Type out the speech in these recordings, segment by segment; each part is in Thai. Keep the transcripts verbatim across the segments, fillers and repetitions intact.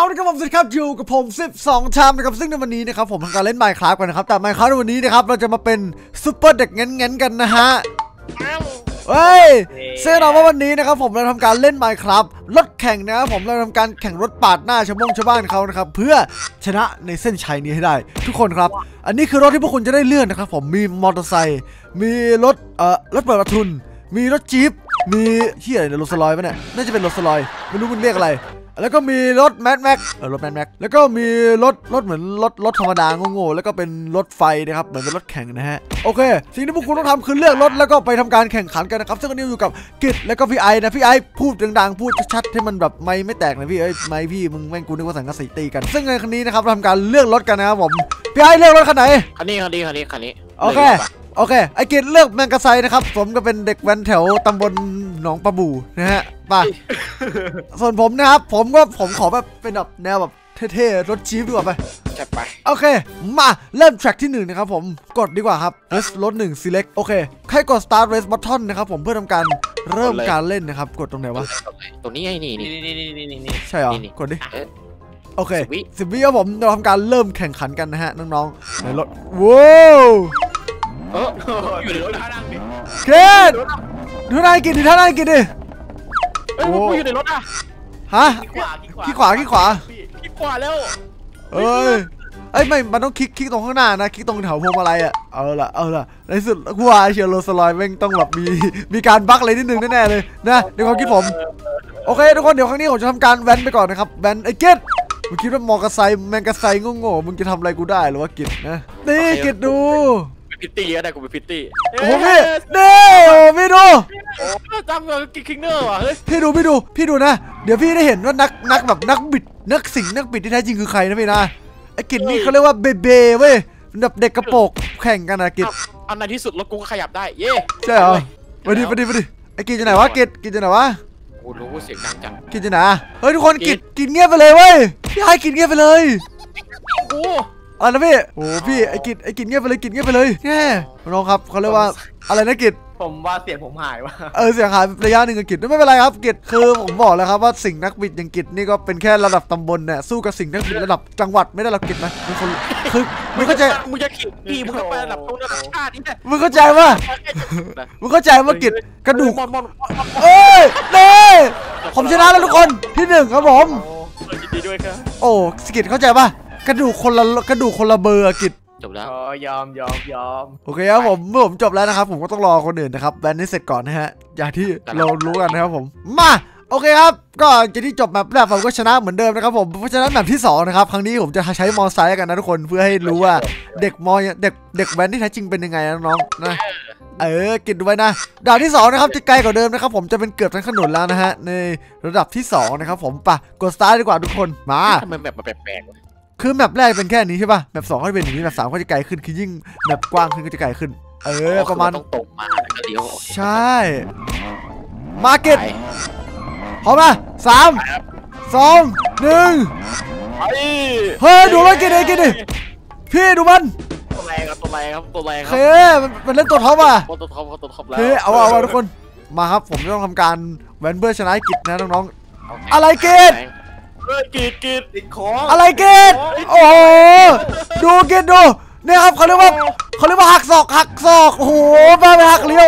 เอาละครับผมสวัสดีครับอยู่กับผมสิบสองชามนะครับซึ่งในวันนี้นะครับผมทำการเล่น Minecraft กันนะครับแต่ Minecraft ในวันนี้นะครับเราจะมาเป็นซุปเปอร์เด็กเงั้นๆกันนะฮะเฮ้ยเชื่อเราว่าวันนี้นะครับผมเราทำการเล่น Minecraft รถแข่งนะครับผมเราทำการแข่งรถปาดหน้าชาวบ้านชาวบ้านเขานะครับเพื่อชนะในเส้นชัยนี้ให้ได้ทุกคนครับอันนี้คือรถที่พวกคุณจะได้เลือกนะครับผมมีมอเตอร์ไซค์มีรถเอ่อรถเปิดประทุนมีรถจี๊ปมีเฮียอะไรรถสลอยป่ะเนี่ยน่าจะเป็นรถสลอยไม่รู้มันเรียกอะไรแล้วก็มีรถแมทแม็กเออรถแมทแม็กแล้วก็มีรถรถเหมือนรถรถธรรมดาโง่ๆแล้วก็เป็นรถไฟนะครับเหมือนเป็นรถแข่งนะฮะโอเคสิ่งที่พวกคุณต้องทำคือเลือกรถแล้วก็ไปทำการแข่งขันกันนะครับซึ่งวันนี้อยู่กับกิจแล้วก็พี่ไอนะพี่ไอพูดดังๆพูดชัดๆให้มันแบบไม่ไม่แตกนะพี่เอ้ยไม่พี่มึงแม่งกูนึกว่าสังกะสีตีกันซึ่งในครั้งนี้นะครับทำการเลือกรถกันนะครับผมพี่ไอเลือกรถคันไหนคันนี้คันนี้คันนี้คันนี้โอเคโอเคไอกิจเลือกแมงกะไซนะครับผมก็เป็นเด็กแว้นแถวตำบลหนองปะบูนะฮะป่ะส่วนผมนะครับผมก็ผมขอแบบเป็นแบบแนวแบบเท่ๆรถจี๊ปดีกว่าไปจัดไปโอเคมาเริ่มแทร็กที่หนึ่งนะครับผมกดดีกว่าครับ S รถหนึ่ง select โอเคใครกด start race button นะครับผมเพื่อทำการเริ่มการเล่นนะครับกดตรงไหนวะตรงนี้ไอ้นี่นี่ใช่หรอกดดิโอเคสิบวิครับผมเราทำการเริ่มแข่งขันกันนะฮะน้องๆในรถว้าวอยู่ในรถท่านั่งดิเกดดูท่านั่งกินดิท่านั่งกินดิเฮ้ยกูอยู่ในรถอะฮะขี้ขวาขี้ขวาขี้ขวาแล้วเอ้ยเอ้ยไม่มันต้องคลิกคลิกตรงข้างหน้านะคลิกตรงแถวพวงมาลัยอะเอาละเอาละในสุดกูว่าเชียร์โรสลอยแม่งต้องแบบมีมีการบั๊กอะไรนิดนึงแน่ๆเลยนะในความคิดผมโอเคทุกคนเดี๋ยวครั้งนี้ผมจะทำการแว้นไปก่อนนะครับแว้นไอ้เกดมึงคิดว่ามอกระไซแมงกระไซโง่ๆมึงจะทำอะไรกูได้หรือว่ากิดนะนี่กิดดูพิตตี้ก็ได้กูเป็นพิตตี้โอ้พี่เด้อพี่ดูจำกับคิงเนอร์ว่ะเฮ้ยพี่ดูพี่ดูพี่ดูนะเดี๋ยวพี่ได้เห็นว่านักนักแบบนักบิดนักสิงนักบิดที่แท้จริงคือใครนะพี่นะไอ้กิจนี่เขาเรียกว่าเบเบ้เว้ยแบบเด็กกระโปงแข่งกันนะกิจอันในที่สุดรถกูก็ขยับได้เย่ใช่เหรอไปดิไปดิไปดิไอ้กิจจะไหนวะกิจกิจจะไหนวะกูรู้เสียงดังจังกิจจะไหนเฮ้ยทุกคนกิจกิจเงียบไปเลยเว้ยพี่ให้กิจเงียบไปเลยกูอะไรนะพี่โอ้พี่ไอกิจไอกิจเงียบไปเลยกิจเงียบไปเลยแง่น้องครับเขาเรียกว่าอะไรนะกิจผมว่าเสียงผมหายว่ะเออเสียงหายระยะหนึ่งกับกิจไม่เป็นไรครับกิจคือผมบอกแล้วครับว่าสิ่งนักบิดอย่างกิจนี่ก็เป็นแค่ระดับตำบลเนี่ยสู้กับสิ่งนักบิดระดับจังหวัดไม่ได้ระดับกิจนะมึงคนคือมึงเข้าใจมึงจะกิจพี่มึงจะไประดับระดับชาตินี่แหละมึงเข้าใจว่ามึงเข้าใจว่ากิจกระดูกเอ้ยเน่ผมชนะแล้วทุกคนที่หนึ่งครับผมยินดีด้วยครับโอ้กิจเข้าใจป่ะกระดูกคนละกระดูกคนละเบอร์กิจจบแล้วอ๋อยอมยอมยอมโอเคครับผมเมื่อผมจบแล้วนะครับผมก็ต้องรอคนอื่นนะครับแบนให้เสร็จก่อนนะฮะอย่างที่เรารู้กันนะครับผมมาโอเคครับก็จะที่จบแบบแรกผมก็ชนะเหมือนเดิมนะครับผมเพราะฉะนั้นแบบที่สองนะครับครั้งนี้ผมจะใช้มอไซค์กันนะทุกคนเพื่อให้รู้ว่าเด็กมอเด็กเด็กแบนที่แท้จริงเป็นยังไงน้องๆนะเออกิจดูไว้นะด่านที่สองนะครับจะไกลกว่าเดิมนะครับผมจะเป็นเกือบทั้งขนนแล้วนะฮะในระดับที่สองนะครับผมปะกดสตาร์ทดีกว่าทุกคนมาทำไมแบบแปลกคือแมปแรกเป็นแค่นี้ใช่ป่ะแมปสองก็จะเป็นอย่างนี้แมปสามก็จะไกลขึ้นคือยิ่งแมปกว้างขึ้นก็จะไกลขึ้นเออประมาณต้องตกมาแล้วก็เลี้ยวใช่มาเก็ตพร้อมป่ะสามสองหนึ่งเฮ้ยดูมันกินดิกินดิพี่ดูมันตัวแรงครับตัวแรงครับตัวแรงครับเฮ้ยมันเล่นตัวท็อปอ่ะตัวท็อปตัวท็อปแล้วเฮ้ยเอาเอาทุกคนมาครับผมต้องทำการแวนเบอร์ชนะกิจนะน้องๆอะไรเก็ตกิจกิจติดของอะไรกิจโอ้โหดูกิจดูนี่ครับเขาเรียกว่าเขาเรียกว่าหักศอกหักศอกโอ้โหมาไปหักเลี้ยว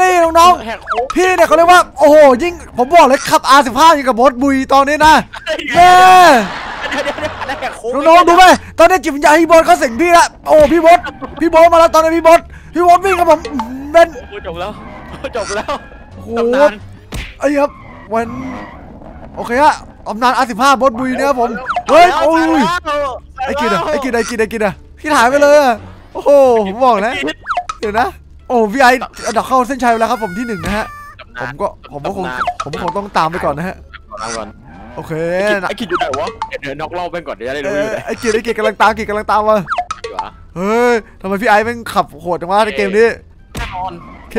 นี่น้องๆพี่เนี่ยเขาเรียกว่าโอ้โหยิ่งผมบอกเลยขับ อาร์ สิบห้า อย่างกับบอสบุยตอนนี้นะเย้น้องๆดูไหมตอนนี้จิตวิญญาณพี่บอสเขาสิงพี่ละโอ้พี่บอสพี่บอสมาแล้วตอนนี้พี่บอสพี่บอสวิ่งกับผมเป็นจบแล้วจบแล้วโอ้โหไอ้ครับวันโอเคอะอำนาจ อาร์ สิบห้า บดบุยเนี่ยผมเฮ้ยโอ้ยไอ้กินอะไอ้กินไอ้กินไอ้กินอะพี่ถ่ายไปเลยโอ้โหผมบอกนะเดี๋ยวนะโอ้พี่ไอ้อันดับเข้าเส้นชัยแล้วครับผมที่หนึ่งนะฮะผมก็ผมก็คงผมคงต้องตามไปก่อนนะฮะโอเคไอ้กินอยู่ไหนวะเดี๋ยวนอกเล่าไปก่อนเดี๋ยวจะได้รู้ไอ้กินไอ้กินกำลังตามกินกำลังตามมาเฮ้ยทำไมพี่ไอ้แม่งขับโหดจังวะในเกมนี้โอเค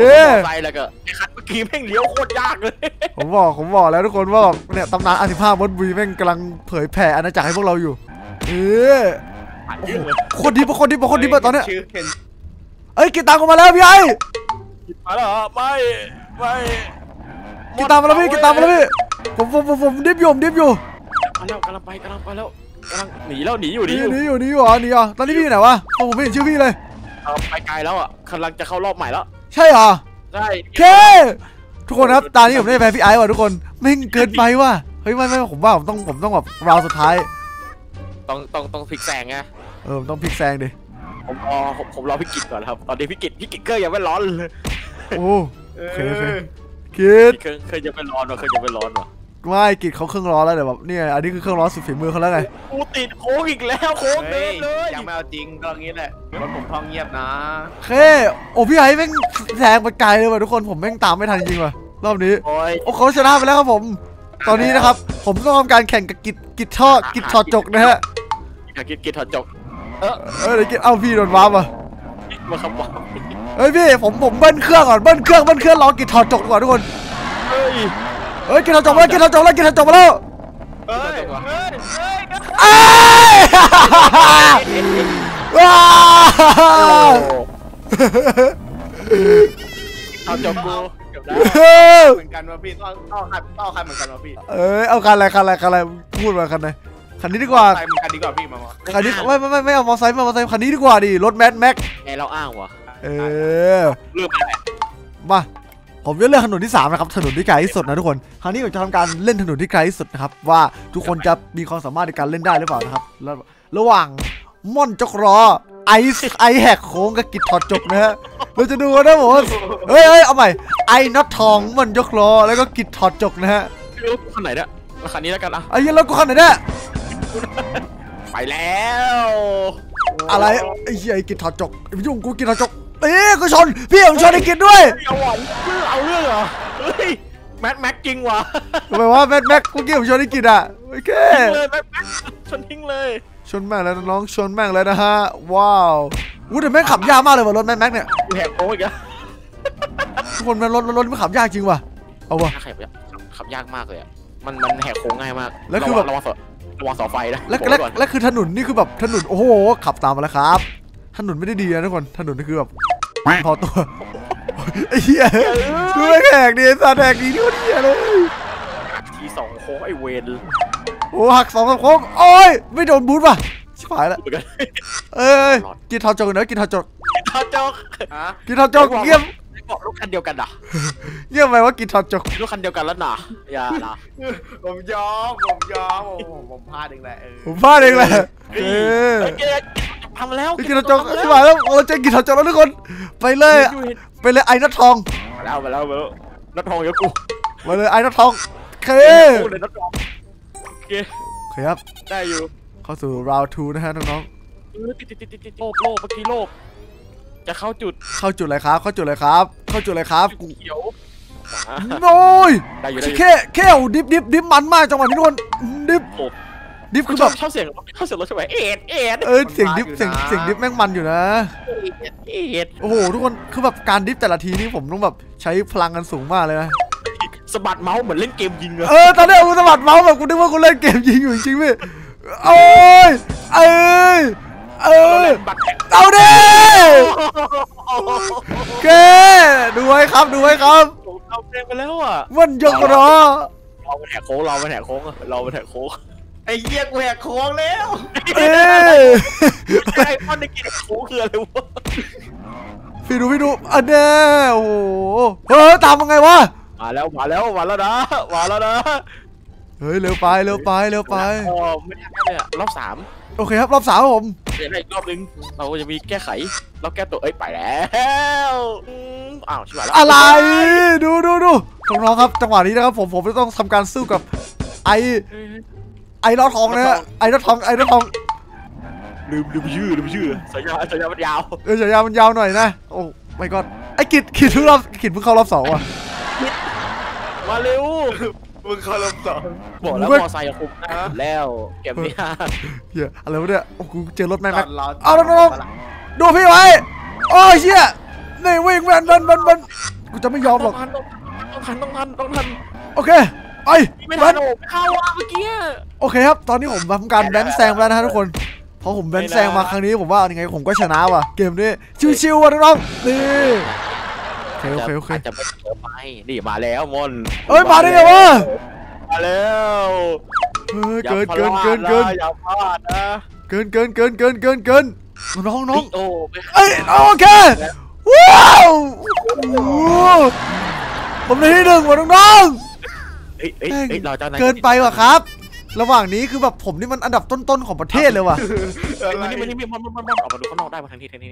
แล้วก็คันเมื่อกี้แม่งเลี้ยวโคตรยากเลยผมบอกผมบอกแล้วทุกคนว่าเนี่ยตำนาน อาร์ สิบห้า บดบุยแม่งกำลังเผยแผ่อาณาจักรให้พวกเราอยู่เออโคตรดีปะโคตรดีปะโคตรดีปะตอนเนี้ยเอ้ยกินตามกูมาแล้วพี่ไอ้กินมาแล้วไม่ไม่กินตามมาแล้วพี่กินตามมาแล้วพี่ผมผมผมดิฟอยู่ดิฟอยู่ มาแล้วกำลังไปกำลังไปแล้วกำลังหนีแล้วหนีอยู่หนีอยู่หนีอยู่หนีอยู่อ๋อหนีอ๋อตอนนี้พี่อยู่ไหนวะผมไม่เห็นชื่อพี่เลยไปไกลแล้วอ่ะกำลังจะเข้ารอบใหม่แล้วใช่เหรอใช่โอเคทุกคนครับตอนนี้ผมได้แฟนพี่ไอซ์ว่ะทุกคนไม่เกินไปว่ะเฮ้ยไม่ไม่ผมว่าผมต้องผมต้องแบบราวสุดท้ายต้องต้องต้องพลิกแซงไงเออต้องพลิกแซงดิผมรอผมรอพี่กิจก่อนครับตอนนี้พี่กิจพี่กิจเกอร์ยังไม่ร้อนเลยโอ้เคกิจเคยจะเป็นร้อนวะเคยจะเป็นร้อนวะไม่กิจเขาเครื่องร้อนแล้วเดี๋ยวแบบเนี่ยอันนี้คือเครื่องร้อนสุดฝีมือเขาแล้วไงกูติดโค้งอีกแล้วโค้งเดินเลยยังไม่เอาจริงตรงนี้แหละรถผมท่องเงียบนะเคโอ้พี่ไอ้แม่งแซงไปไกลเลยว่ะทุกคนผมแม่งตามไม่ทันจริงว่ะรอบนี้โอ้เขาชนะไปแล้วครับผมตอนนี้นะครับผมต้องทำการแข่งกับกิจกิจทอดกิจถอดจกนะฮะกิจกิจถอดจกเออเออกิจเอาพี่โดนว้าว่ะมาขับว้าเฮ้ยพี่ผมผมเบิ้ลเครื่องก่อนเบิ้ลเครื่องเบิ้ลเครื่องรอกิจถอดจกก่อนทุกคนเฮ้ยเฮ้ยกิจถอดจกแล้วกิจถอดจกแล้วกิจถอดจกมาแล้วเฮ้ยเฮ้ยเฮ้ยว้าวถอดจกกูเหมือนกันวะพี่ต้องต้องคันต้องคันเหมือนกันวะพี่เอ้ยเอาคันอะไรคันอะไรคันอะไรพูดมาคันไหนคันนี้ดีกว่าคันนี้ดีกว่าพี่มาคันนี้ไม่ไม่ไม่เอามอเตอร์ไซค์มอเตอร์ไซค์คันนี้ดีกว่าดิรถแมทแม็กไงเราอ้างวะเออเลือกมาผมจะเลือกถนนที่สามนะครับถนนที่ไกลที่สุดนะทุกคนคราวนี้ผมจะทำการเล่นถนนที่ไกลที่สุดนะครับว่าทุกคนจะมีความสามารถในการเล่นได้หรือเปล่านะครับระหว่างม่อนจกรอไอซ์ไอแหกโค้งกับกิจถอดจกนะฮะเราจะดูกันนะผมเฮ้ยเอาใหม่ไอน็อตทองมันยกล้อแล้วก็กิจถอดจกนะฮะแล้วคันไหนเนี่ยคันนี้แล้วกันอะไอ้ยันแล้วกูคันไหนเนี่ยไปแล้วอะไรไอ้ยัยกิจถอดจกยุ่งกูกิจถอดจกเอ๊ะกูชนพี่ผมชนไอ้กิจด้วยเอาหวานเอาเรื่องเหรอเฮ้ยแมทแม็กจริงว่ะทำไมวะแมทแม็กกูเกี่ยวผมชนไอ้กิจอะโอเคเลยแมทแม็กชนทิ้งเลยชนแม่งแล้วน้องชนแม่งแล้วนะฮะว้าววู้ดแม่งขับยากมากเลยว่ะรถแมทแม็กเนี่ยแหกโค้งอีกแล้วทุกคนมันรถรถมันขับยากจริงว่ะเอาว่ะขับยากมากเลยอ่ะมันมันแหกโค้งง่ายมากแล้วคือแบบระวังระวังเสาไฟนะแล้วแล้วแล้วคือถนนนี่คือแบบถนนโอ้โหขับตามมาแล้วครับถนนไม่ได้ดีนะทุกคนถนนนี่คือแบบพอตัวไอ้เหี้ยดูแหกดีซาแหกดีที่คนเหี้ยเลยทีสองโค้งไอเวนโอ้หักสองสามโค้งโอ้ยไม่โดนบูทว่ะชิบหายแล้วเอ้ยกินทอดจกเนอะกินทอดจกกินทอดจกกินทอดจกเยี่ยมบอกรถคันเดียวกันอ่ะเยี่ยมไปว่ากินทอดจกรถคันเดียวกันแล้วนะอย่านะผมยอมผมยอมผมผมพลาดเองแหละผมพลาดเองแหละเออทำแล้วกินทอดจกชิบหายแล้วเราจะกินทอดจกแล้วทุกคนไปเลยไปเลยไอ้นัททองมาแล้วมาแล้วมาแล้วนัททองเยอะกูมาเลยไอ้นัททองเคโอเคครับได้อยู่เข้าสู่ round ทู นะฮะน้องๆโลกโลกเมื่อกี้โลกจะเข้าจุดเข้าจุดอะไรครับเข้าจุดอะไรครับเข้าจุดอะไรครับกูเขียวโอ้ยแค่แค่ดิฟดิฟดิฟมันมากจังหวะนี้ทุกคนดิฟดิฟคือแบบเข้าเสียงเข้าเสียงรถใช่ไหมเอ็ดเอ็ดเออเสียงดิฟเสียงเสียงดิฟแม่งมันอยู่นะโอ้โหทุกคนคือแบบการดิฟแต่ละทีนี่ผมต้องแบบใช้พลังกันสูงมากเลยนะสะบัดเมาส์เหมือนเล่นเกมยิงเลยเออตอนนี้กูสะบัดเมาส์แบบกูนึกว่ากูเล่นเกมยิงอยู่จริงพี่เอ้ยเอ้ยเอ้ยเอาดิเก๋ดูไว้ครับดูไว้ครับเราเต็มไปแล้วอ่ะมันยกล้อเราไปแหกโค้งเราไปแหกโค้งเราไปแหกโค้งไอ้เหี้ยกูแหกโค้งแล้วเอ้ยไอ้คนในเกมโค้งคืออะไรวะพี่ดูพี่ดูอันเด้อโอ้โหเฮ้ยตามยังไงวะมาแล้วมาแล้วมาแล้วนะมาแล้วนะเฮ้ยเร็วไปเร็วไปเร็วไปอ๋อไม่ได้เลยอะรอบสามโอเคครับรอบสามผมเดี๋ยวอีกรอบนึงเราจะมีแก้ไขเราแก้ตัวเอ้ยไปแล้วอ้าวชิบหายแล้วอะไรดูดูดูน้องๆครับจังหวะนี้นะครับผมผมจะต้องทำการสู้กับไอไอรอดทองนะฮะไอรอดทองไอรอดทองลืมลืมชื่อลืมชื่อสายยาสายยามันยาวเออสายยามันยาวหน่อยนะโอ้ไม่ก็ไอกิจกิจเพิ่งรอบกิจเพิ่งเข้ารอบสองว่ะมาเร็วมึงคาร์ลสองบอกแล้วมอไซค์คุ้มนะแล้วเก็บเนี่ยเหี้ยอะไรวะเนี่ยโอ้กูเจอรถแม็กซ์เอาน้องๆดูพี่ไว้โอ้ยเชี่ยนี่วิ่งแมนมันมันกูจะไม่ยอมหรอกต้องทันต้องทันต้องทันโอเคไอ้ไม่ทันเข้าว่ะเมื่อกี้โอเคครับตอนนี้ผมทำการแบนแซงแล้วนะทุกคนพอผมแบนแซงมาครั้งนี้ผมว่ายังไงผมก็ชนะว่ะเกมนี้ชิวๆว่ะน้องๆนี่โอเคโอเคจะไม่เจอไปนี่มาแล้วมอนเอ้ยมาได้ไงวะมาแล้ว เกินเกินเกินเกินอย่าพลาดนะเกินเกินเกินเกินเกินเกินน้องน้องเอ้ยโอเคว้าวผมได้ที่หนึ่งว่ะน้องๆเกินไปว่ะครับระหว่างนี้คือแบบผมนี่มันอันดับต้นๆของประเทศเลยว่ะมันนี่มันนี่มันมันมันออกมาดูข้างนอกได้มาทางนี้ทางนี้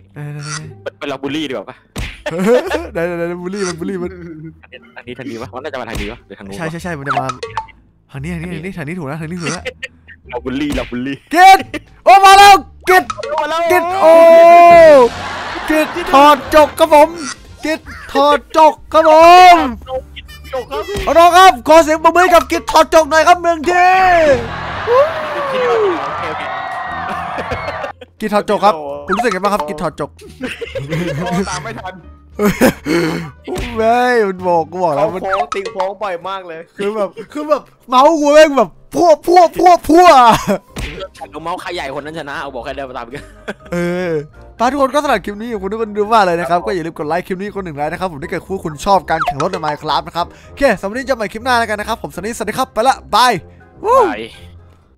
เป็นเราบูลลี่ดีกว่าปะได้ได้ได้บูลลี่มันบูลลี่มันอันนี้ทางนี้วะมันน่าจะมาทางนี้วะหรือทางนู้นใช่ใช่ใช่มันจะมาทางนี้ทางนี้ทางนี้ทางนี้ถูกแล้วทางนี้ถูกแล้วเราบูลลี่เราบูลลี่เกตโอ้มาแล้วเกตเกตโอ้เกตถอดจกครับผมเกตถอดจกครับผมเอาน้องครับขอเสียงปรบมือกับกิจถอดจกหน่อยครับหนึ่งทีกิจถอดจกครับคุณรู้สึกยังไงบ้างครับกิจถอดจกตามไม่ทันไม่มันบอกกูบอกแล้วมันติงโค้งบ่อยมากเลยคือแบบคือแบบเมาส์กูแม่งแบบพั่วพั่วพั่วพั่วเมาส์ใครใหญ่คนนั้นชนะเอาบอกใครเดินมาตามกันเออถ้าทุกคนก็สนับสนุนคลิปนี้อยู่คุณทุกคนดูว่าเลยนะครับก็อย่าลืมกดไลค์คลิปนี้คนหนึ่งไลค์นะครับผมถ้าเกิดคู่คุณชอบการแข่งรถในไมน์คราฟนะครับโอเคสำหรับวันนี้จะไปคลิปหน้าแล้วกันนะครับผมสวัสดีสวัสดีครับไปละบาย